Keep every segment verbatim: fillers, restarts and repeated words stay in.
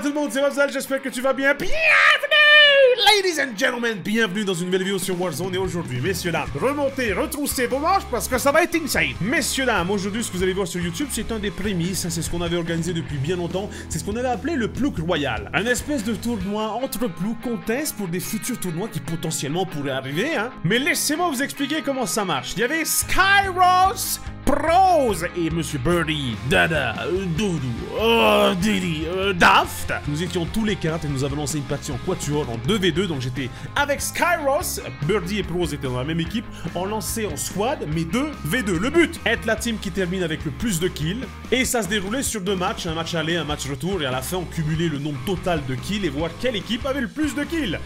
à tout le monde, c'est Mabzouel, j'espère que tu vas bien. Bienvenue, ladies and gentlemen, bienvenue dans une nouvelle vidéo sur Warzone. Et aujourd'hui, messieurs dames, remontez, retroussez vos manches parce que ça va être insane. Messieurs dames, aujourd'hui, ce que vous allez voir sur YouTube, c'est un des prémices, c'est ce qu'on avait organisé depuis bien longtemps. C'est ce qu'on avait appelé le Plouk Royal, un espèce de tournoi entre plouks qu'on teste pour des futurs tournois qui potentiellement pourraient arriver, hein. Mais laissez-moi vous expliquer comment ça marche. Il y avait Skyros, Proz et Monsieur Birdie, Dada, euh, Doudou, euh, Didi, euh, Daft. Nous étions tous les quatre et nous avons lancé une partie en quatuor en deux v deux. Donc j'étais avec Skyros, Birdie et Proz étaient dans la même équipe. On lançait en squad, mais deux v deux. Le but, être la team qui termine avec le plus de kills. Et ça se déroulait sur deux matchs, un match aller, un match retour. Et à la fin, on cumulait le nombre total de kills et voir quelle équipe avait le plus de kills.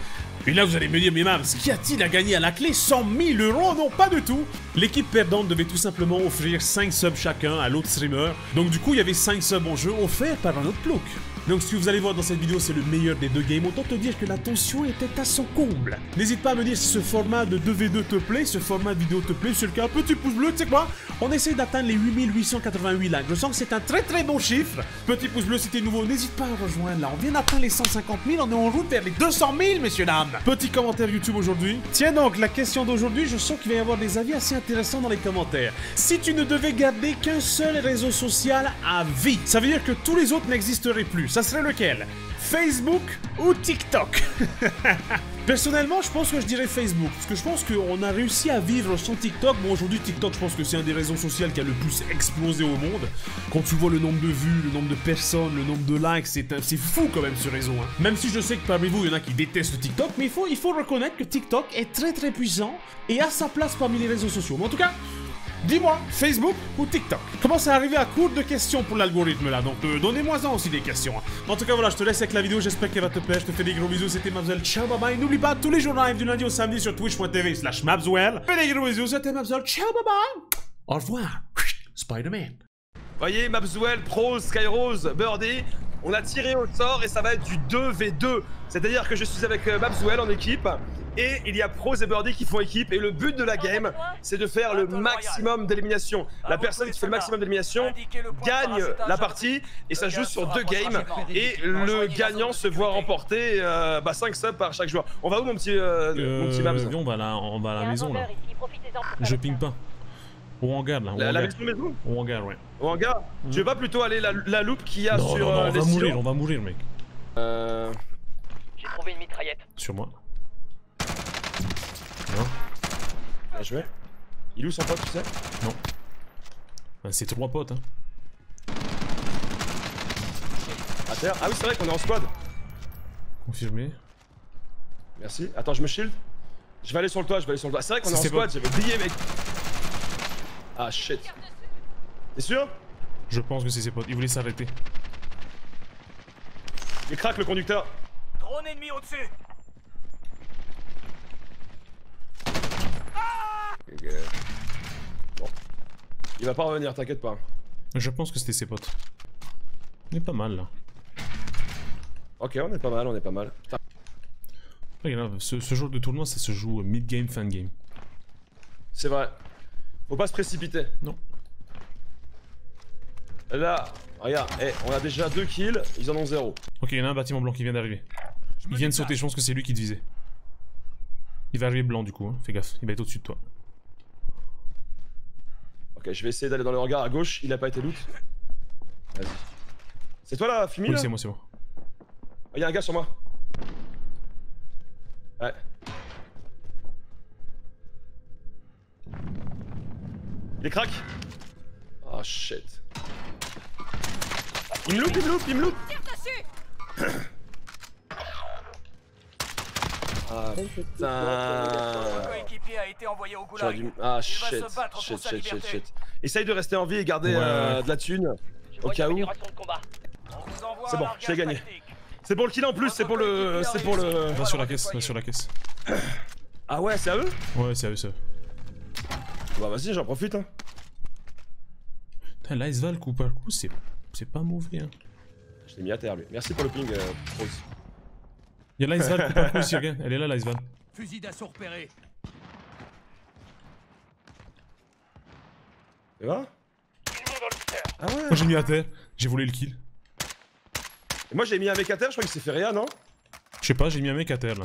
Et là, vous allez me dire, mais Mabz, qu'y a-t-il à gagner à la clé? Cent mille euros? Non, pas du tout. L'équipe perdante devait tout simplement offrir cinq subs chacun à l'autre streamer. Donc du coup, il y avait cinq subs en jeu offerts par un autre plouc. Donc ce que vous allez voir dans cette vidéo, c'est le meilleur des deux games. Autant te dire que la tension était à son comble. N'hésite pas à me dire si ce format de deux v deux te plaît, ce format de vidéo te plaît. Si c'est le cas, un petit pouce bleu, tu sais quoi? On essaie d'atteindre les huit mille huit cent quatre-vingt-huit likes. Je sens que c'est un très très bon chiffre. Petit pouce bleu si t'es nouveau, n'hésite pas à rejoindre là. On vient d'atteindre les cent cinquante mille, on est en route vers les deux cent mille, messieurs dames. Petit commentaire YouTube aujourd'hui. Tiens donc, la question d'aujourd'hui, je sens qu'il va y avoir des avis assez intéressants dans les commentaires. Si tu ne devais garder qu'un seul réseau social à vie, ça veut dire que tous les autres n'existeraient plus. Ça serait lequel? Facebook ou TikTok? Personnellement, je pense que je dirais Facebook, parce que je pense qu'on a réussi à vivre sans TikTok. Bon, aujourd'hui, TikTok, je pense que c'est un des réseaux sociaux qui a le plus explosé au monde. Quand tu vois le nombre de vues, le nombre de personnes, le nombre de likes, c'est fou quand même ce réseau, hein. Même si je sais que parmi vous, il y en a qui détestent TikTok, mais il faut, il faut reconnaître que TikTok est très très puissant et a sa place parmi les réseaux sociaux. Mais en tout cas, dis-moi, Facebook ou TikTok? Commence à arriver à court de questions pour l'algorithme là, donc euh, donnez-moi-en aussi des questions, hein. En tout cas voilà, je te laisse avec la vidéo, j'espère qu'elle va te plaire, je te fais des gros bisous, c'était Mabzouel, ciao, bye bye, n'oublie pas tous les jours live du lundi au samedi sur Twitch point T V slash Mabzouel, fais des gros bisous, c'était Mabzouel, ciao, bye bye, au revoir, Spider-Man. Voyez Mabzouel, Proz, Skyros, Birdie, on a tiré au sort et ça va être du deux v deux, c'est-à-dire que je suis avec euh, Mabzouel en équipe. Et il y a Proz et Birdie qui font équipe. Et le but de la game, c'est de faire le maximum d'élimination. La personne qui fait le maximum d'élimination gagne la partie. Et ça joue sur deux games. Et le gagnant se voit remporter euh, bah, cinq subs par chaque joueur. On va où, mon petit, euh, euh, mon petit Mabz? On va à la, on va à la maison, là. Je ping pas. Au hangar, là. Au la, hangar. La maison, au hangar, ouais. Au hangar. Mmh. Tu veux pas plutôt aller la, la loupe qu'il y a non, sur non, non, on euh, les va mourir, on va mourir, mec. Euh... J'ai trouvé une mitraillette. Sur moi. Non. Bien joué. Il est où son pote, tu sais? Non. Ben, c'est trois potes, hein. À terre. Ah oui, c'est vrai qu'on est en squad. Confirmé. Merci. Attends, je me shield. Je vais aller sur le toit, je vais aller sur le toit. C'est vrai qu'on est en squad, j'avais oublié, mec. Ah shit. T'es sûr? Je pense que c'est ses potes, ils voulaient s'arrêter. Il craque le conducteur. Drone ennemi au-dessus. Bon. Il va pas revenir, t'inquiète pas. Je pense que c'était ses potes. On est pas mal là. Ok, on est pas mal, on est pas mal. Regarde, ce, ce genre de tournoi ça se joue mid-game, fin-game. C'est vrai. Faut pas se précipiter. Non. Là, regarde, hey, on a déjà deux kills, ils en ont zéro. Ok, il y en a un bâtiment blanc qui vient d'arriver. Il vient de sauter, je pense que c'est lui qui te visait. Il va arriver blanc du coup, hein. Fais gaffe, il va être au-dessus de toi. Ok, je vais essayer d'aller dans le regard à gauche, il a pas été loot. Vas-y. C'est toi la fumée? Oui, c'est moi, c'est moi. Oh, y'a un gars sur moi. Ouais. Il est crack. Oh shit. Il me loot, il me loot, il me loot. Tire dessus. Ah putain dû... Ah shit, shit, shit, shit, shit. Essaye de rester en vie et garder ouais. euh, de la thune. Au cas où. C'est bon, je l'ai gagné. C'est pour le kill en plus, c'est pour le... C'est pour le... Va sur la caisse, va sur la caisse. Ah ouais, c'est à eux? Ouais, c'est à eux, c'est à eux. Bah vas-y, j'en profite, hein. Putain, l'iceval coup par coup, c'est... C'est pas mauvais, hein. Je l'ai mis à terre, lui. Merci pour le ping, euh, Proz. Y'a l'iceval coup par coup ici, regarde, elle est là l'iceval. Fusil d'assaut repéré. Tu vois? Ah ouais. Moi j'ai mis à terre, j'ai volé le kill. Moi j'ai mis un mec à terre, je crois qu'il s'est fait rien, non? Je sais pas, j'ai mis un mec à terre là.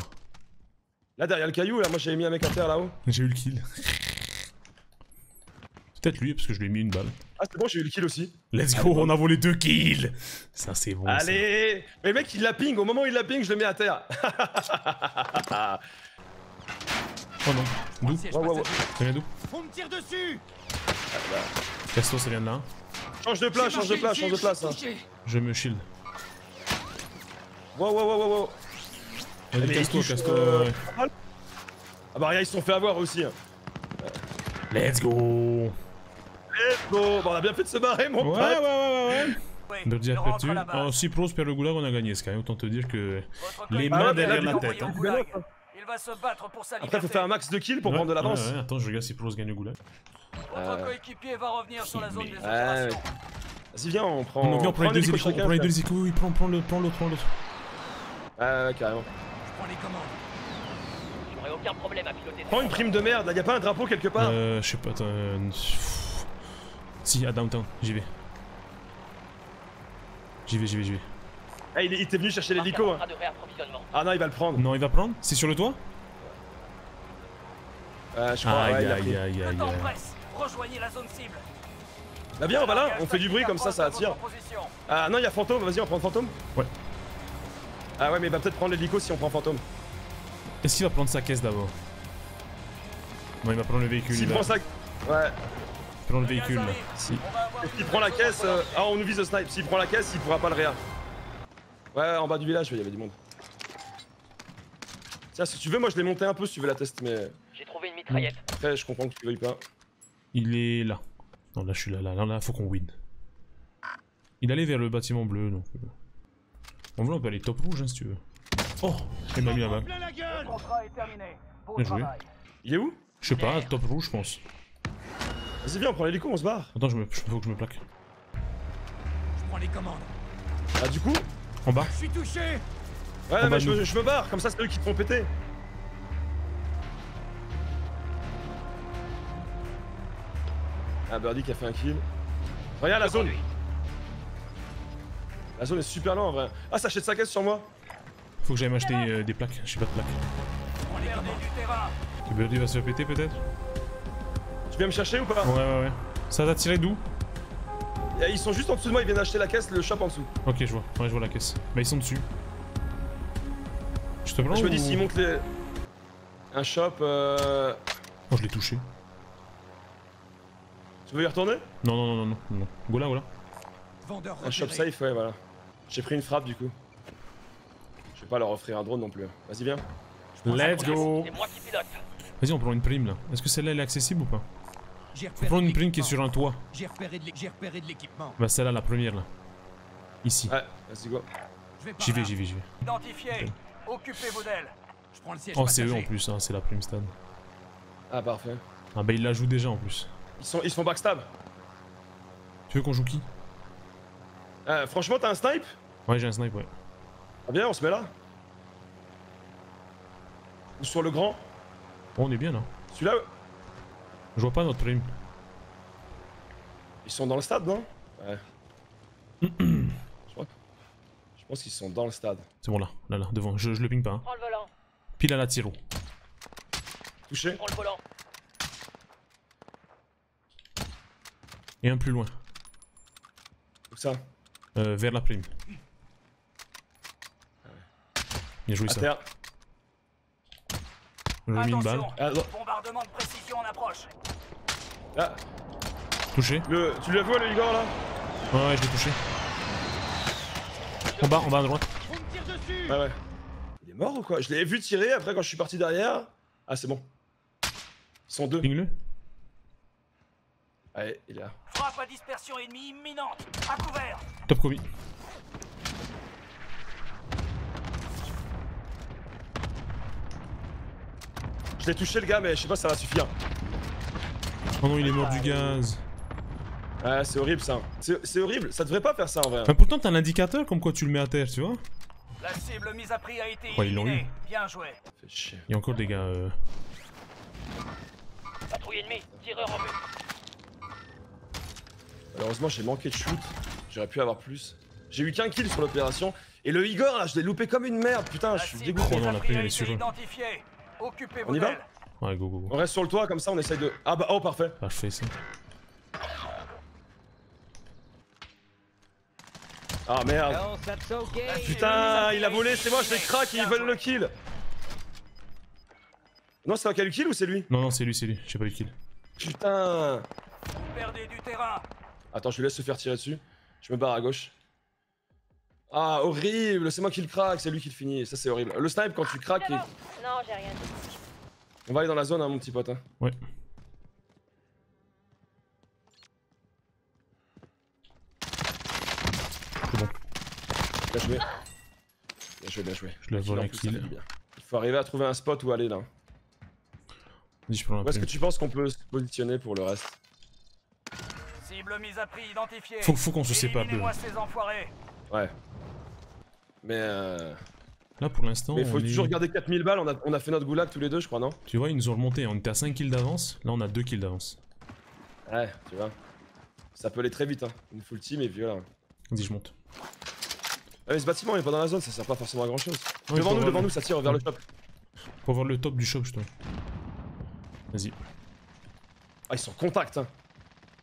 Là derrière le caillou là, moi j'ai mis un mec à terre là-haut. J'ai eu le kill. Peut-être lui parce que je lui ai mis une balle. Ah c'est bon, j'ai eu le kill aussi. Let's go, on a volé deux kills. Ça c'est bon. Allez ça. Mais le mec il la ping, au moment où il la ping je le mets à terre. Oh non. D'où? Oh, oh, oh. Ça vient d'où? On me tire dessus. Casto, ça vient de là. Change de place, change de place, change de place. Hein. Je me shield. Wow wow wow wow. Allez Casto, Casto. Ah bah regarde, ils se sont fait avoir aussi. Hein. Let's go. Let's go. Bon, on a bien fait de se barrer mon pote. Ouais, ouais ouais ouais ouais. Birdie a perdu. Oh, si Proz perd le goulag, on a gagné ce cas. Autant te dire que les mains derrière la tête. Il va se battre pour sa liberté. Après faut faire un max de kills pour ouais, prendre de l'avance. Ouais, ouais, attends, je regarde si Proz gagne le goulag. Votre euh... coéquipier va revenir sur la zone mais... des opérations. Euh... Vas-y viens, on prend. Non, viens, on, on prend les deux équipes. On prend les deux équipes. Oui, prend, prend l'autre, prend l'autre, prend l'autre. Ah ouais, carrément. Je prends les commandes. J'aurais aucun problème à piloter. Prends une prime de merde. Là, y a pas un drapeau quelque part? Euh, je sais pas. Si, à downtown, j'y vais. J'y vais, j'y vais, j'y vais. Ah, il était venu chercher l'hélico hein. Ah non, il va le prendre. Non, il va prendre. C'est sur le toit? Euh, je crois, aïe, ouais, aïe, il a aïe, aïe, aïe. Rejoignez la zone cible. Bah bien, on va là, on fait du bruit comme ça, ça attire. Ah non, il y a fantôme, vas-y, on prend le fantôme? Ouais. Ah ouais, mais il va peut-être prendre l'hélico si on prend fantôme. Est-ce qu'il va prendre sa caisse d'abord? Non, il va prendre le véhicule. S'il prend sa... Ouais. Il prend le véhicule, là. Si. S'il prend la caisse... Euh... Ah, on nous vise le snipe. S'il prend la caisse, il pourra pas le réa. Ouais, en bas du village, il y avait du monde. Tiens, si tu veux, moi je l'ai monté un peu si tu veux la test, mais. J'ai trouvé une mitraillette. Après, je comprends que tu veuilles pas. Il est là. Non, là, je suis là, là, là, là, faut qu'on win. Il allait vers le bâtiment bleu, donc. En vrai, on peut aller top rouge, hein, si tu veux. Oh, il m'a mis la balle. Bien joué. Il est où? Je sais pas, top rouge, je pense. Vas-y, viens, on prend l'hélico, on se barre. Attends, je me... faut que je me plaque. Je prends les commandes. Ah, du coup. En bas. Je suis touché. Ouais en mais je, je me barre, comme ça c'est eux qui te font péter. Ah Birdie qui a fait un kill. Regarde la zone. La zone est super lente en vrai. Ah ça achète sa caisse sur moi. Faut que j'aille m'acheter euh, des plaques, j'ai pas de plaques. On est du Birdie va se faire péter peut-être. Tu viens me chercher ou pas? Ouais ouais ouais. Ça t'a tiré d'où? Ils sont juste en dessous de moi, ils viennent acheter la caisse, le shop en dessous. Ok, je vois, ouais, je vois la caisse. Bah, ils sont dessus. Je te prends. Je me dis, s'ils montent les. Un shop. Euh... Oh, je l'ai touché. Tu veux y retourner? Non, non, non, non, non. Go là, go là. Vendeur un shop safe, ouais, voilà. J'ai pris une frappe du coup. Je vais pas leur offrir un drone non plus. Vas-y, viens. Let's go! Vas-y, on prend une prime là. Est-ce que celle-là elle est accessible ou pas? Faut prendre une prime qui est sur un toit. J'ai repéré de l'équipement. Bah celle-là, la première là. Ici. Ouais, vas-y go. J'y vais, j'y vais, j'y vais. Identifiez, okay. Occupez vos ailes. Je prends le siège. Oh c'est eux en plus, hein, c'est la prime stade. Ah parfait. Ah bah ils la jouent déjà en plus. Ils sont, ils sont backstab. Tu veux qu'on joue qui? euh, Franchement t'as un snipe? Ouais j'ai un snipe ouais. Ah bien on se met là. Ou sur le grand. Oh, on est bien là. Celui-là. Je vois pas notre prime. Ils sont dans le stade, non? Ouais. Je crois que... Je pense qu'ils sont dans le stade. C'est bon là, là, là, devant. Je, je le ping pas. Hein. Prends le volant. Pile à la tiro. Touché. Prends le volant. Et un plus loin. Où ça? Euh, vers la prime. Ouais. Bien joué à ça. Terre. J'ai mis une balle. Ah, bombardement de précision en approche. Ah. Touché. Le, tu l'as vu le Igor là? Ouais ouais je l'ai touché. En bas, en bas à droite. On me tire dessus. Ouais ouais. Il est mort ou quoi? Je l'ai vu tirer après quand je suis parti derrière. Ah c'est bon. Ils sont deux. Ping-le. Allez, il est là. Frappe à dispersion ennemie imminente. À couvert. Top Covid. Je l'ai touché le gars mais je sais pas si ça va suffire. Oh non il est mort du gaz. Ouais c'est horrible ça. C'est horrible, ça devrait pas faire ça en vrai. Mais pourtant t'as l'indicateur comme quoi tu le mets à terre tu vois. La cible mise à prix a été ouais, ils l'ont eu. Bien joué. Il y a encore des gars euh... Patrouille ennemie, tireur en but. Malheureusement j'ai manqué de shoot, j'aurais pu avoir plus. J'ai eu qu'un kill sur l'opération. Et le Igor là, je l'ai loupé comme une merde, putain, je suis dégoûté. On a pris les sujets. On y va? Ouais, go, go, go. On reste sur le toit, comme ça on essaye de... Ah bah, oh, parfait. Parfait, ça. Ah merde. Putain, il a volé, c'est moi, je les craque, ils veulent le kill. Non, c'est toi qui a le kill ou c'est lui? Non, non, c'est lui, c'est lui, j'ai pas eu le kill. Putain. Vous perdez du terrain. Attends, je lui laisse se faire tirer dessus. Je me barre à gauche. Ah, horrible, c'est moi qui le craque, c'est lui qui le finit, ça c'est horrible. Le snipe, quand tu craques... Il... Non, j'ai rien dit. On va aller dans la zone, hein, mon petit pote. Hein. Ouais. C'est bon. Bien joué. Bien joué, bien joué. Je le vole un kill. Il faut arriver à trouver un spot où aller là. Où est-ce que tu penses qu'on peut se positionner pour le reste? Cible mise à prix identifiée. Faut, faut qu'on se sépare. Ouais. Mais euh... là pour l'instant. Mais faut on toujours est... garder quatre mille balles, on a, on a fait notre goulag tous les deux, je crois, non? Tu vois, ils nous ont remonté, on était à cinq kills d'avance, là on a deux kills d'avance. Ouais, tu vois. Ça peut aller très vite, hein. Une full team et puis voilà. Vas-y, je monte. Ah, mais ce bâtiment il est pas dans la zone, ça sert pas forcément à grand chose. Ouais, devant nous, devant le... nous, ça tire vers ouais. le top. Faut voir le top du shop, justement. Vas-y. Ah, ils sont en contact, hein.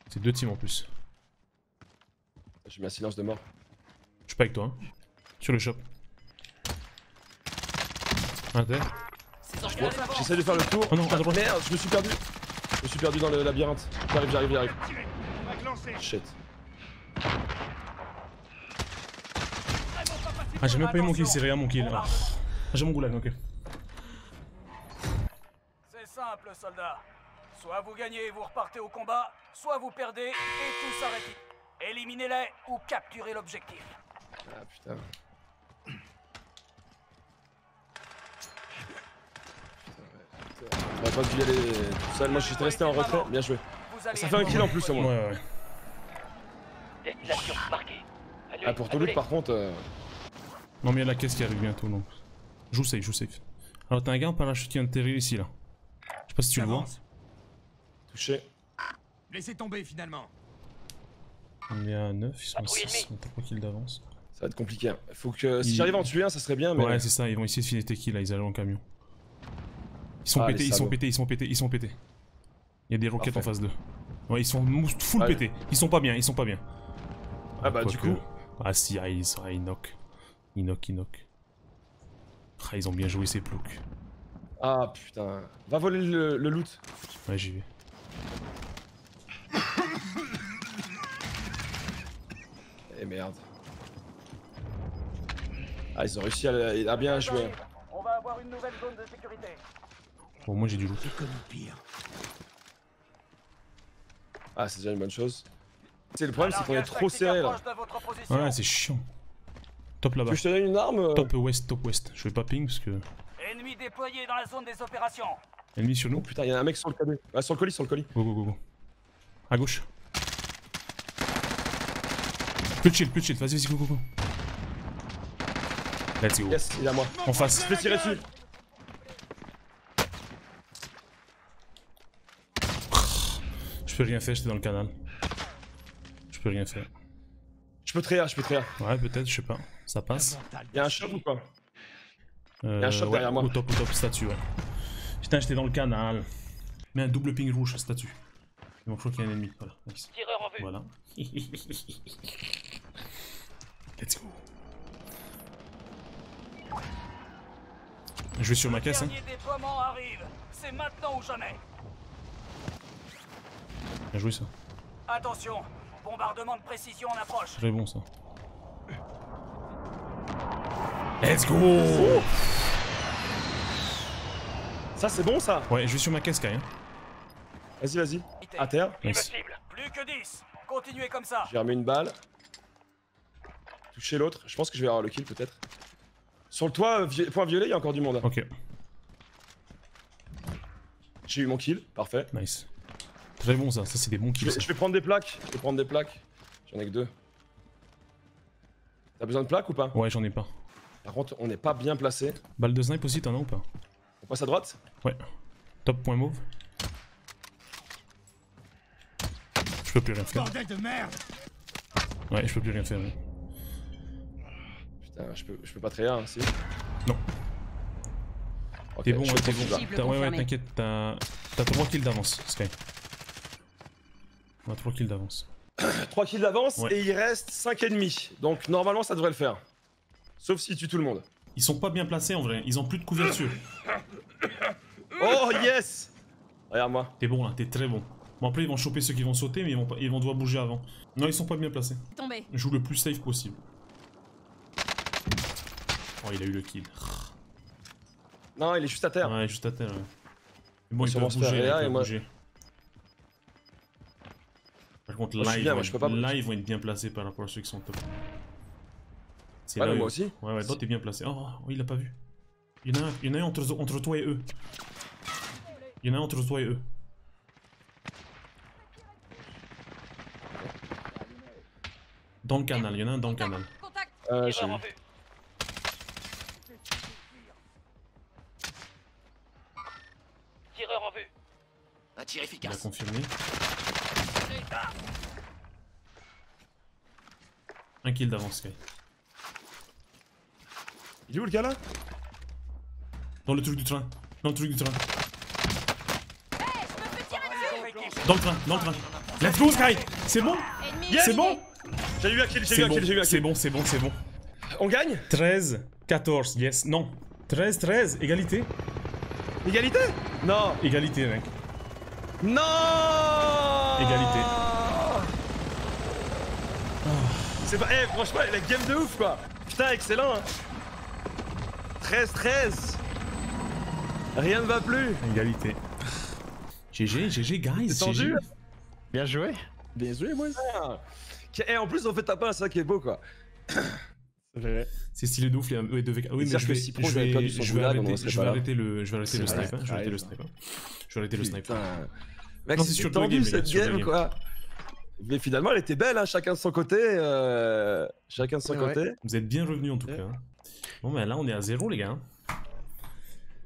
C'est deux teams en plus. J'ai mis un silence de mort. Je suis pas avec toi, hein. Sur le shop. Inter. J'essaie de faire le tour. Oh non, merde, je me suis perdu. Je me suis perdu dans le labyrinthe. J'arrive, j'arrive, j'arrive. Shit. Ah, j'ai même pas eu mon kill, c'est rien mon kill. Ah, j'ai mon goulag, ok. C'est simple, soldat. Soit vous gagnez et vous repartez au combat, soit vous perdez et tout s'arrête. Éliminez-les ou capturez l'objectif. Ah putain. Putain, on aurait pas dû y aller tout seul, moi je suis resté en retrait, bien joué. Ça fait un kill en plus au moins. Ouais, ouais. Ah pour tout loot par contre... Euh... Non mais il y a la caisse qui arrive bientôt donc. Joue safe, joue safe. Alors t'as un gars en parachute qui atterrit ici là. Je sais pas si tu le vois. Touché. Laissez tomber finalement. On est à neuf, ils sont à six, on t'a pas kill d'avance. Ça va être compliqué. Faut que si j'arrive à en tuer un, ça serait bien. Mais ouais, c'est ça. Ils vont essayer de finir tes kills là. Ils allaient en camion. Ils sont pétés. Ils sont pétés. Ils sont pétés. Ils sont pétés. Il y a des roquettes en face d'eux. Ouais, ils sont full pétés. Ils sont pas bien. Ils sont pas bien. Ah bah du coup. Ah si, ah ils knock, ils knock, ils knock. Ah ils ont bien joué ces ploucs. Ah putain. Va voler le loot. Ouais, j'y vais. Eh merde. Ah, ils ont réussi à, à bien jouer. On va avoir une nouvelle zone de sécurité. Bon, moi j'ai du loot. Ah, c'est déjà une bonne chose. C'est le problème, c'est qu'on est trop serré là. Ouais, c'est chiant. Top là-bas. Tu veux que je te donne une arme? Top ouest, top ouest. Je vais pas ping parce que. Ennemi déployé dans la zone des opérations. Ennemi sur nous. Oh, putain, il y a un mec sur le colis. Ah, sur le colis, sur le colis. Go, go, go, go. À gauche. Plus de shield, plus de shield. Vas-y, vas-y, go, go, go. Let's go. Yes, il est à moi. En face. Je vais tirer dessus. Je peux rien faire, j'étais dans le canal. Je peux rien faire. Je peux trahir, je peux trahir. Ouais, peut-être, je sais pas. Ça passe. Y'a un shop ou pas? euh, Y'a un shop ouais, derrière moi. Au top, au top, statue, ouais. Putain, j'étais dans le canal. Mais un double ping rouge, statue. Il m'en faut qu'il y ait un ennemi. Voilà. Tireur en vue. Voilà. Let's go. Je vais sur ma caisse. Hein. C'est maintenant ou jamais. Bien joué ça. Attention, bombardement de précision en approche. Très bon ça. Let's go. Ça c'est bon ça. Ouais, je vais sur ma caisse quand même. Vas-y, vas-y. À terre. Nice. Plus que dix. Continuez comme ça. J'ai remis une balle. Toucher l'autre. Je pense que je vais avoir le kill peut-être. Sur le toit, point violet, il y a encore du monde. Ok. J'ai eu mon kill, parfait. Nice. Très bon ça, ça c'est des bons kills. Je vais, je vais prendre des plaques, je vais prendre des plaques. J'en ai que deux. T'as besoin de plaques ou pas? Ouais, j'en ai pas. Par contre, on n'est pas bien placé. Balle de snipe aussi, t'en as ou pas? On passe à droite? Ouais. Top point mauve. Je peux plus rien faire. Bordel de merde. Ouais, je peux plus rien faire. Putain, je peux, je peux pas trahir, hein, si? Non. Okay, t'es bon, t'es bon. Ouais, ouais, t'inquiète, t'as trois kills d'avance, Sky. On a trois kills d'avance. trois kills d'avance, ouais. Et il reste cinq ennemis. Donc normalement, ça devrait le faire. Sauf si tu tues tout le monde. Ils sont pas bien placés en vrai, ils ont plus de couverture. Oh yes! Regarde-moi. T'es bon là, t'es très bon. Bon après ils vont choper ceux qui vont sauter mais ils vont, ils vont devoir bouger avant. Non ils sont pas bien placés. Tombé. Joue le plus safe possible. Oh il a eu le kill. Non il est juste à terre. Ouais juste à terre. Ouais. Mais bon on il peut bouger, là, il peut bouger. Par contre là, bien, ils vont, là ils vont être bien placés par rapport à ceux qui sont top. C'est ouais, là mais moi aussi. Ouais ouais toi t'es bien placé. Oh, oh, oh il l'a pas vu. Il y en a un, il y en a un entre, entre toi et eux. Il y en a un entre toi et eux. Dans le canal, il y en a un dans le canal. Ah, j'ai vu. Tireur en vue. Un tir efficace. Il a confirmé. Un kill d'avance, Sky. Il est où le gars là? Dans le truc du train. Dans le truc du train. Dans le train, dans le train. Let's go Sky. C'est bon. C'est bon. J'ai eu un kill, j'ai eu un kill, j'ai eu un kill. C'est bon, c'est bon, c'est bon. On gagne? treize, quatorze, yes, non. treize, treize, égalité. Égalité? Non. Égalité, mec. Non. Égalité. Oh. C'est pas... Eh, franchement, la game de ouf, quoi. Putain, excellent, hein. treize, treize. Rien ne va plus. Égalité. G G, G G, guys. G G. Bien joué. Bien joué, moi. Et en plus, on fait taper, c'est ça qui est beau, quoi. C'est stylé de ouf, les deux v quatre. Oui, mais je vais, si pro, je vais, perdu son je vais arrêter, donc je vais arrêter le, je vais arrêter le sniper. Je vais arrêter le sniper. Je vais arrêter le sniper. Mec, c'est tendu cette game, quoi. Mais finalement, elle était belle, hein, chacun de son côté. Euh... Chacun de son ouais, côté. Ouais. Vous êtes bien revenus, en tout ouais. cas. Bon, mais là, on est à zéro, les gars.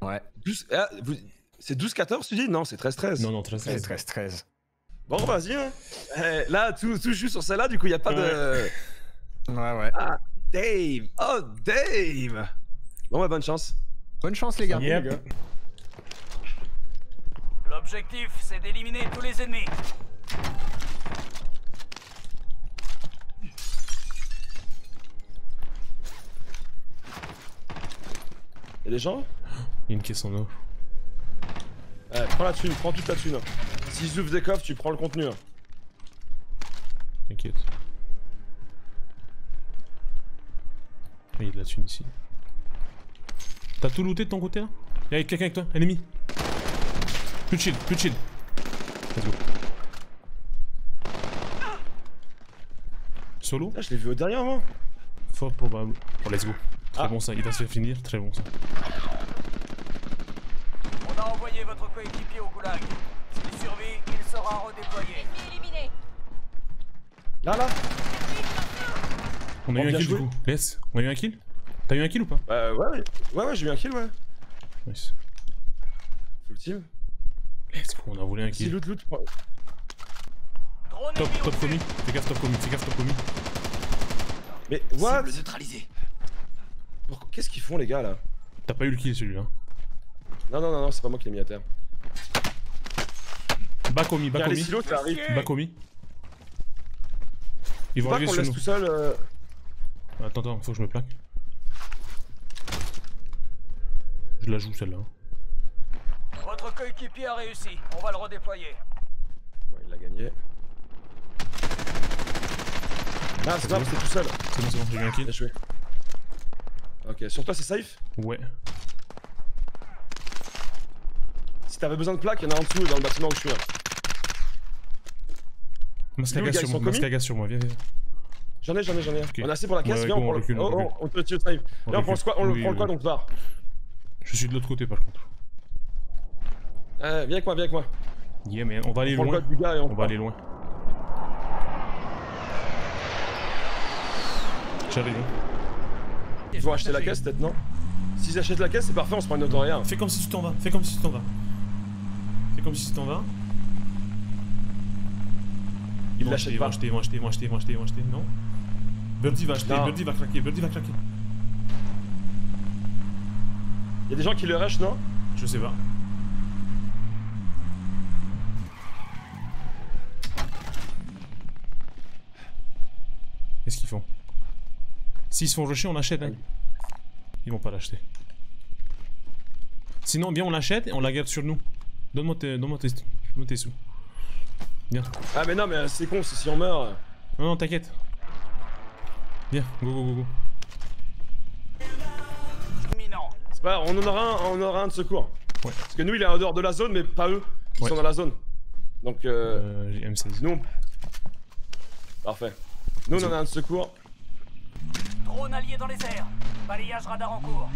Ouais. Ah, vous... C'est douze quatorze, tu dis? Non, c'est treize treize. Non, non, treize treize. treize treize. Bon, vas-y. Hein. Euh, là, tout, tout joue sur celle-là, du coup, il n'y a pas ouais. de... Ouais, ouais. Ah, Dave. Oh, Dave. Bon, bah, bonne chance. Bonne chance, les gars. Yep. L'objectif, c'est d'éliminer tous les ennemis. Y'a des gens? Il y a une caisse en eau. Ouais, prends la thune, prends toute la thune. S'ils ouvrent des coffres, tu prends le contenu. T'inquiète. Il y a de la thune ici. T'as tout looté de ton côté là? Y'a quelqu'un avec toi, ennemi. Plus de shield, plus de shield. Let's go. Solo? Ah, je l'ai vu au dernier moment. Fort probable. Oh, let's go. Très ah. bon ça, il va se faire finir, très bon ça. On a envoyé votre coéquipier au goulag. S'il survit, il sera redéployé. Éliminé. Là là. On a on eu un kill joué. du coup. Yes, on a eu un kill. T'as eu un kill ou pas? Euh ouais, ouais, ouais j'ai eu un kill ouais. Nice. Full team. Let's go, on a volé un kill. Si loot loot. Top, top commis. Fais gaffe top commis, fais gaffe top commis. Mais what? Qu'est-ce qu'ils font les gars là? T'as pas eu le kill celui-là. Non non non non c'est pas moi qui l'ai mis à terre. Bakomi, Bakomi. Bakomi. Ils vont arriver sur nous. Tout seul, euh... Attends attends faut que je me plaque. Je la joue celle-là. Votre coéquipier a réussi, on va le redéployer. Bon, il l'a gagné. Ah c'est pas c'est tout seul. C'est bon c'est bon j'ai eu un kill. Ok, sur toi c'est safe? Ouais. Si t'avais besoin de plaques, y'en a en dessous dans le bâtiment où je suis là. Mascaga sur moi, Mascaga sur moi, viens, viens. J'en ai, j'en ai, j'en ai. Okay. On a assez pour la caisse, ouais, viens, on, on prend recule, le. On recule. Oh, on, on te tue au drive. Là on prend le quoi, on oui, prend oui, quoi oui. donc barre. Je suis de l'autre côté par contre. Euh, viens avec moi, viens avec moi. Yeah, mais on va aller on loin. Le gars et on, on va prend. aller loin. J'arrive. Ils vont acheter la caisse peut-être non? S'ils achètent la caisse c'est parfait on se prend une autre en rien. Fais comme si tu t'en vas, fais comme si tu t'en vas. Fais comme si tu t'en vas. Ils l'achètent pas. Ils vont acheter, ils vont acheter, ils vont acheter, ils vont acheter, ils vont acheter, non? Birdie va acheter, Birdie va craquer, Birdie va craquer. Y'a des gens qui le rushent, non? Je sais pas. Qu'est-ce qu'ils font? S'ils se font rusher, on achète, hein. Ils vont pas l'acheter. Sinon, bien, on l'achète et on la garde sur nous. Donne-moi tes, donne-moi tes, donne-moi tes sous. Bien. Ah mais non, mais c'est con, si on meurt... Non, non, t'inquiète. Bien, go, go, go, go. C'est pas grave, on en aura un, on aura un de secours. Ouais. Parce que nous, il est en dehors de la zone, mais pas eux. Ils ouais. sont dans la zone. Donc, euh... euh j'ai M seize. Nous, on... Parfait. Nous, on en a un de secours. Drone allié dans les airs. Balayage radar en cours.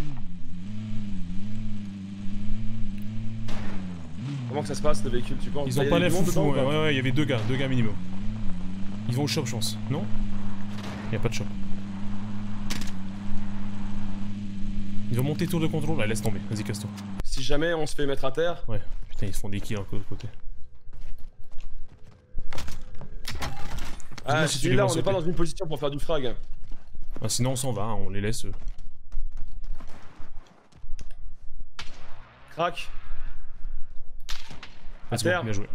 Comment que ça se passe le véhicule, tu penses? Ils ont pas l'air foufou, ouais, ouais, ouais, il y avait deux gars, deux gars minimum. Ils vont au shop, je pense, non? Il y a pas de shop. Ils vont monter tour de contrôle, là, laisse tomber, vas-y casse-toi. Si jamais on se fait mettre à terre. Ouais, putain, ils se font des kills un peu de côté. Ah, si là, on n'est pas dans une position pour faire du frag. Ah, sinon, on s'en va, hein, on les laisse. Eux. Crac. À terre. Bien joué.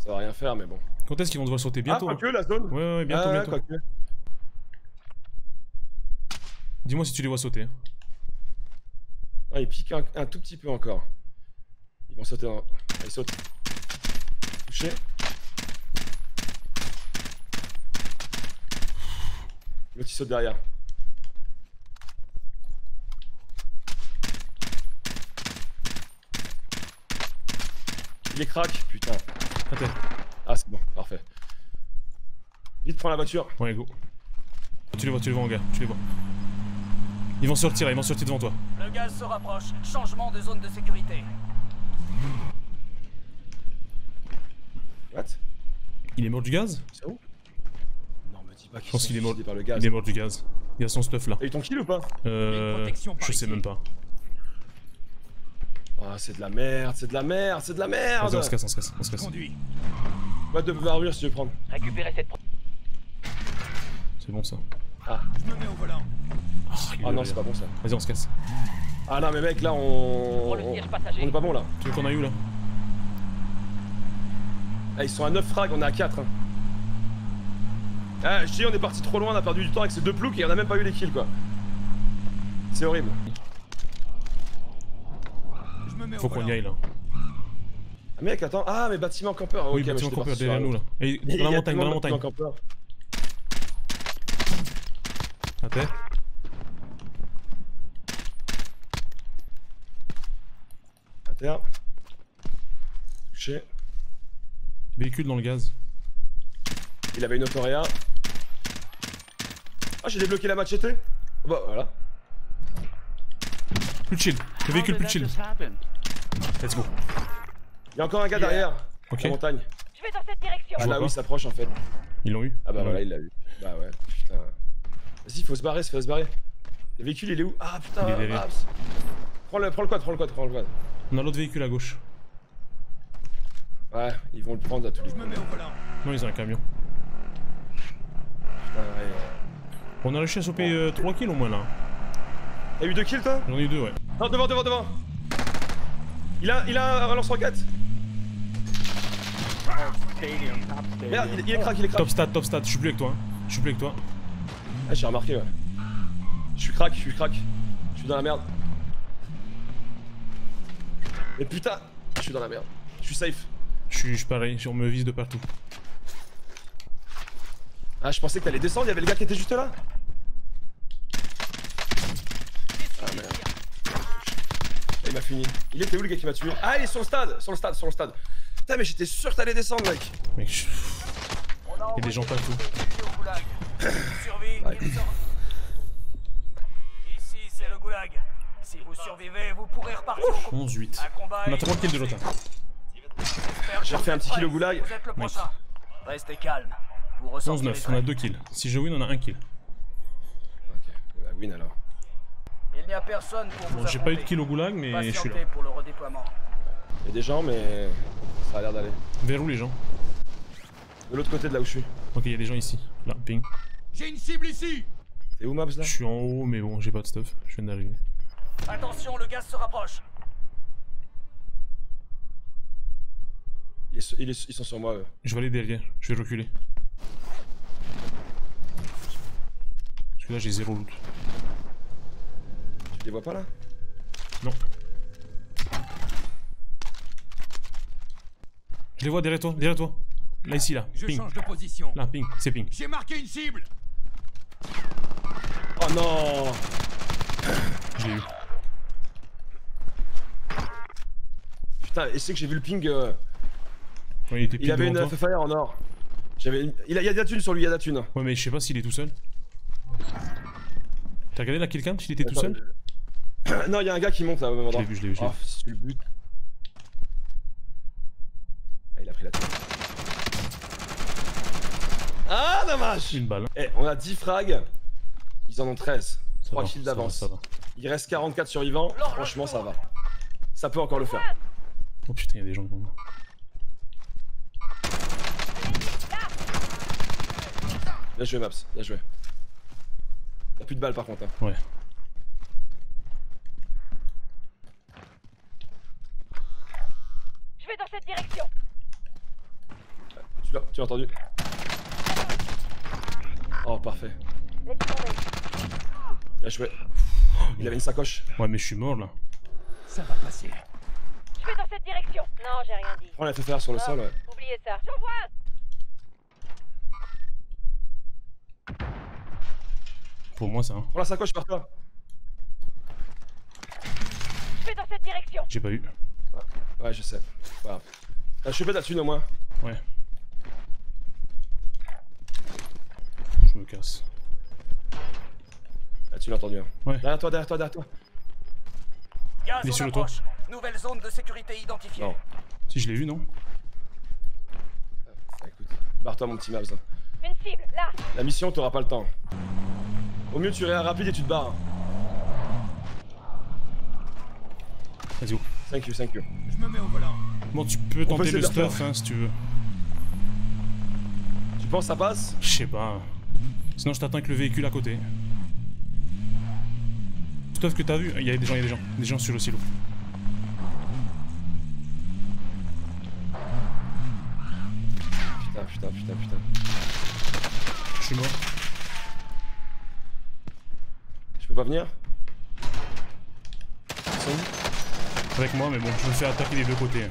Ça va rien faire, mais bon. Quand est-ce qu'ils vont devoir sauter? Bientôt. Ah, quoique, hein. La zone. Ouais, ouais, ouais, bientôt, ah, bientôt. Dis-moi si tu les vois sauter. Ah, ils piquent un, un tout petit peu encore. Ils vont sauter dans... Allez, saute. Touché. L'autre, il saute derrière. Il est crack, putain. Attends. Ah, c'est bon, parfait. Vite, prends la voiture. Ouais, go. Tu les vois, tu les vois, mon gars, tu les vois. Ils vont sortir, ils vont sortir devant toi. Le gaz se rapproche. Changement de zone de sécurité. What? Il est mort du gaz? C'est où? Non, me dis pas qu'il est mort par le gaz. Il est mort du gaz. Il a son stuff là. T'as eu ton kill ou pas? Euh. Je sais même pas. Ah, oh, c'est de la merde, c'est de la merde, c'est de la merde. Vas-y, on se casse, on se casse, on se casse. Va te barrer si tu veux prendre. Récupérer cette. C'est bon ça. Ah. Je me mets au volant. Oh, ah non, c'est pas bon ça. Vas-y, on se casse. Ah non, mais mec, là on. On, on est pas bon là. Tu veux qu'on aille où là? Ah, ils sont à neuf frags, on est à quatre. Hein. Ah, je dis, on est parti trop loin, on a perdu du temps avec ces deux plouks et on a même pas eu les kills quoi. C'est horrible. Je me mets Faut qu'on y aille là. Ah, mec, attends. Ah, mais bâtiment campeur. Oui, okay, bâtiment campeur derrière nous là. Et dans la montagne, dans la montagne. À terre. À terre. Touché. Véhicule dans le gaz. Il avait une autoréa. Ah, j'ai débloqué la machete. Bah voilà. Plus de shield. Le véhicule plus de shield. Let's go. Il y a encore un gars yeah. derrière. Ok. La montagne. Je vais dans cette direction. Ah là oui, il s'approche en fait. Ils l'ont eu. Ah bah ouais. voilà, il l'a eu. Bah ouais, putain. Vas-y, faut se barrer, faut se barrer. Le véhicule il est où? Ah putain, il est ah, prends, le, prends le quad, prends le quad, prends le quad. On a l'autre véhicule à gauche. Ouais, ils vont le prendre à tous les coups. Non, ils ont un camion. Putain, ouais. On a réussi à choper euh, trois kills au moins là. T'as eu deux kills toi? J'en ai eu deux, ouais. Non, devant, devant, devant. Il a, il a un lance-roquette. Merde, il, il est crack, il est crack. Top stat, top stat, je suis plus avec toi. Hein. Je suis plus avec toi. Ah, j'ai remarqué, ouais. Je suis crack, je suis crack. Je suis dans la merde. Mais putain, je suis dans la merde. Je suis safe. Je suis pareil, on me vise de partout. Ah, je pensais que t'allais descendre, il y avait le gars qui était juste là. Ah merde. Il m'a fini. Il était où le gars qui m'a tué? Ah, il est sur le stade, sur le stade, sur le stade. Putain, mais j'étais sûr que t'allais descendre, mec. Mec, je... Il y a des gens partout. Survie, ouais. Ici c'est le goulag. Si vous survivez, vous pourrez repartir. onze huit. On a trois kills de l'autre. J'ai refait un petit kill au goulag. Vous êtes le prochain. Ouais. Restez calme. onze neuf, on a deux kills. Si je win, on a un kill. Ok, la win alors. Il n'y a personne pour vous. Bon, j'ai pas eu de kill au goulag, mais patientez, je suis là. Pour le redéploiement. Il y a des gens, mais ça a l'air d'aller. Vers où les gens? De l'autre côté de là où je suis. Ok, il y a des gens ici. Là, ping. J'ai une cible ici! T'es où Mabz là? Je suis en haut mais bon j'ai pas de stuff, je viens d'arriver. Attention, le gaz se rapproche. Ils sont, ils sont sur moi. Eux. Je vais aller derrière, je vais reculer. Parce que là j'ai zéro loot. Tu les vois pas là? Non. Je les vois derrière toi, derrière toi. Là ici là. Je ping. Change de position. Là ping, c'est ping. J'ai marqué une cible. Oh non. Je l'ai eu. Putain, et c'est que j'ai vu le ping. Euh... Ouais, il était il avait une toi. Fire en or. J'avais une... Il a, y a de la thune sur lui, il y a de la thune. Ouais, mais je sais pas s'il est tout seul. T'as regardé là quelqu'un s'il était Attends, tout seul je... Non, il y a un gars qui monte là au même endroit. Je l'ai vu, je l'ai vu. Oh, c'est le but. Ah, il a pris la thune. Ah, dommage. Une balle. Eh, on a dix frags. Ils en ont treize. trois kills d'avance. Il reste quarante-quatre survivants. Franchement, ça va. Ça peut encore le faire. Oh putain, il y a des gens devant moi. Bien joué, Mabs, bien joué. Y'a plus de balles par contre. Hein. Ouais. Je vais dans cette direction. Tu l'as, tu l'as entendu. Oh, parfait. Bien joué. Il avait une sacoche. Ouais, mais je suis mort là. Ça va passer. Je vais dans cette direction. Non, j'ai rien dit. On l'a fait faire sur le sol, ouais. Oubliez ça. J'en vois un. Pour moi ça. Hein. Prends la sacoche par toi. Je vais dans cette direction. J'ai pas eu. Ouais, ouais je sais. Voilà. T'as chopé ta thune au moins. Ouais. Je me casse. Ah, tu l'as entendu hein. Ouais. Derrière toi, derrière toi, derrière toi. Il est sur le toit. Nouvelle zone de sécurité identifiée. Non. Si je l'ai vu non. Ça écoute. Barre-toi mon petit Mabs. Une cible là. La mission t'auras pas le temps. Au mieux tu réas rapide et tu te barres. Let's go. Thank you, thank you. Je me mets au volant. Bon tu peux On tenter peut le stuff hein, si tu veux. Tu penses ça passe? Je sais pas. Sinon je t'attends avec le véhicule à côté. Stuff que t'as vu, il y a des gens, il y a des gens. Des gens sur le silo. Putain, putain, putain, putain. Je suis mort. Tu peux pas venir? Avec moi, mais bon, je me fais attaquer des deux côtés.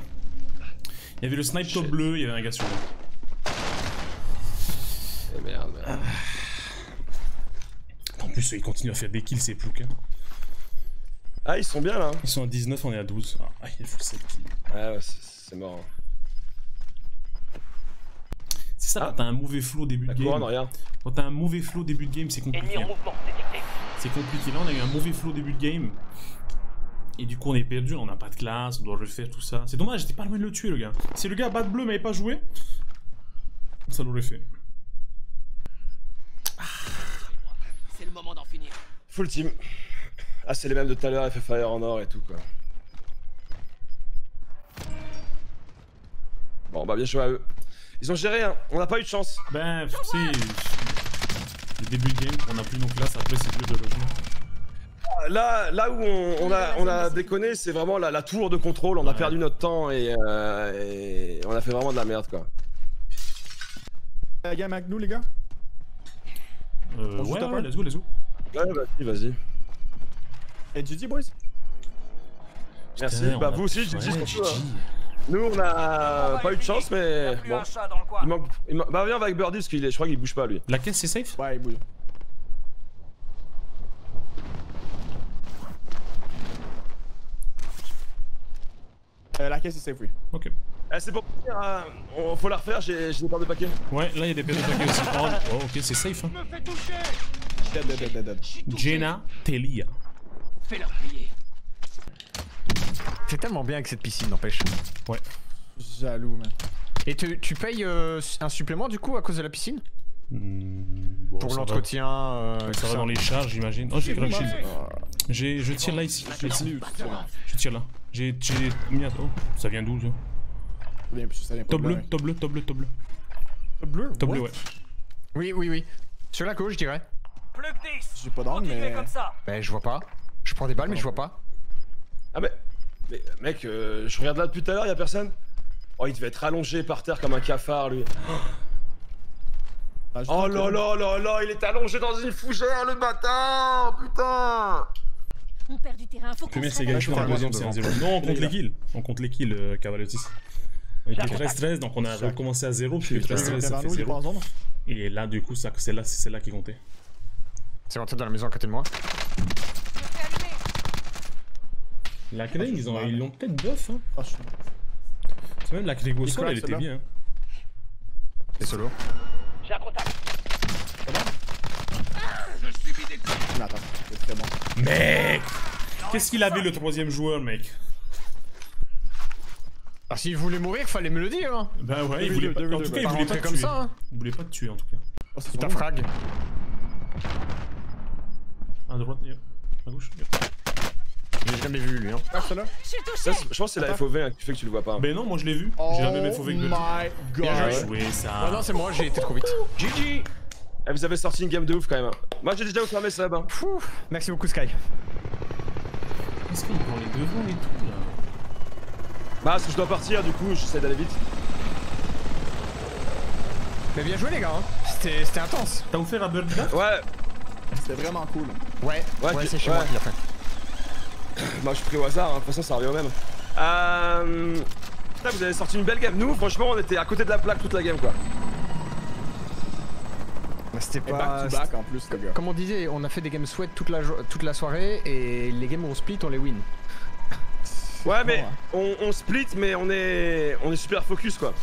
Il y avait le snipe top bleu, il y avait un gars sur moi. Eh merde, merde. En plus, ils continuent à faire des kills, ces Plouks. Hein. Ah, ils sont bien là. Ils sont à dix-neuf, on est à douze. Ah, il faut sept kills. Ah, ouais, c'est mort. C'est ça, ah, t'as un mauvais flow début de game. Couronne, regarde. Quand t'as un mauvais flow début de game, c'est compliqué. C'est compliqué, là on a eu un mauvais flow début de game. Et du coup on est perdu, on n'a pas de classe, on doit refaire tout ça. C'est dommage, j'étais pas loin de le tuer le gars. Si le gars bas de bleu m'avait pas joué, ça l'aurait fait. Ah. C'est le moment d'en finir. Full team. Ah c'est les mêmes de tout à l'heure, F F I R en or et tout quoi. Bon bah bien joué à eux. Ils ont géré hein, on n'a pas eu de chance. Ben si. Le début de game, on a plus nos classes, après c'est plus de logement. Là, là où on, on, a, on a déconné, c'est vraiment la, la tour de contrôle, on ouais. a perdu notre temps et, euh, et on a fait vraiment de la merde quoi. La game avec nous les gars euh, Ouais, ouais, ouais let's go, let's go. Ouais, vas-y, vas-y. Et Didi boys. Merci, Putain, bah vous aussi Didi, ouais, Didi. Nous on a pas eu de chance mais bon, il manque... Il manque... Bah viens on va avec Birdie parce qu'il est, je crois qu'il bouge pas lui. La caisse c'est safe? Ouais il bouge. Euh, la caisse c'est safe oui. Ok. Eh, c'est pour dire, euh, on... faut la refaire, j'ai des paires de paquets. Ouais là il y a des paires de paquets aussi. Oh ok c'est safe hein. Dead, dead, dead, dead. Jenna Telia. Fais-leur crier. C'est tellement bien avec cette piscine, n'empêche. Ouais. Jaloux, man. Et te, tu payes euh, un supplément du coup à cause de la piscine? mmh, bon, Pour l'entretien. Euh, ça, ça va dans les charges, j'imagine. Oh, j'ai grave shield. J'ai, je tire là ici. Je tire, je tire là. J'ai mis un. Oh, ça vient d'où ça, ça vient Top bleu, top bleu, top bleu, top bleu. Top bleu? Top bleu, ouais. Oui, oui, oui. Sur la gauche, je dirais. J'ai pas d'angle, mais. mais. Je vois pas. Je prends des balles, mais je vois pas. Ah, mais. Mais mec, euh, je regarde là depuis tout à l'heure, y'a personne. Oh, il devait être allongé par terre comme un cafard, lui. Ah, oh là là là là, il est allongé dans une fougère le matin, putain. On perd du terrain, faut qu'on se fasse. Je la deuxième, c'est un zéro. Non, on compte les kills. On compte les kills, euh, Cavaletis. On était treize treize, donc on a recommencé à zéro, puis treize treize, ça fait zéro. Et là, du coup, c'est là, là qui comptait. C'est rentré dans la maison à côté de moi. La Craig, ils l'ont ils peut-être bluff, hein. C'est même la Craig au sol, elle était bien. C'est solo. J'ai un contact. Je subis des coups. Non, attends, c'est très bon. Mec, qu'est-ce qu'il avait le troisième joueur, mec? Ah, s'il voulait mourir, il fallait me le dire, hein. Bah ouais, il voulait pas te tuer. Il voulait pas te tuer, en tout cas. Oh, c'est ta frag. Un à droite, à gauche. Je l'ai jamais vu lui, hein. Ah, celui-là ? Je pense que c'est la F O V hein, qui fait que tu le vois pas. Hein. Mais non, moi je l'ai vu. J'ai la même F O V que lui. Oh my god. Bien joué ça. Ah non, c'est moi, j'ai été trop vite. G G. Eh, vous avez sorti une game de ouf quand même. Moi j'ai déjà fermé ça là-bas. Merci beaucoup Sky. Est-ce qu'on prend les devants et tout là? Bah, parce que je dois partir du coup, j'essaie d'aller vite. Mais bien joué les gars, hein. C'était intense. T'as offert un Birdie? Ouais. C'était vraiment cool. Ouais, ouais, ouais c'est chez ouais. moi qui l'a fait. Bah je suis pris au hasard, hein. De toute façon ça revient au même. Euh... Putain, vous avez sorti une belle game. Nous franchement on était à côté de la plaque toute la game quoi. Bah, c'était pas... back to back en plus les gars. Comme on disait, on a fait des games sweat toute la, jo... toute la soirée et les games où on split on les win. Ouais mais hein. on, on split mais on est on est super focus quoi.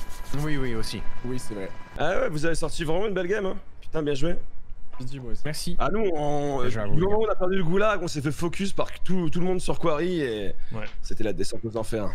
Oui oui aussi. Oui c'est vrai. Ah ouais vous avez sorti vraiment une belle game hein. Putain bien joué. Merci. Ah nous, on, euh, du moment où on a perdu le goulag, on s'est fait focus par tout, tout le monde sur Quarry et ouais. C'était la descente aux enfers.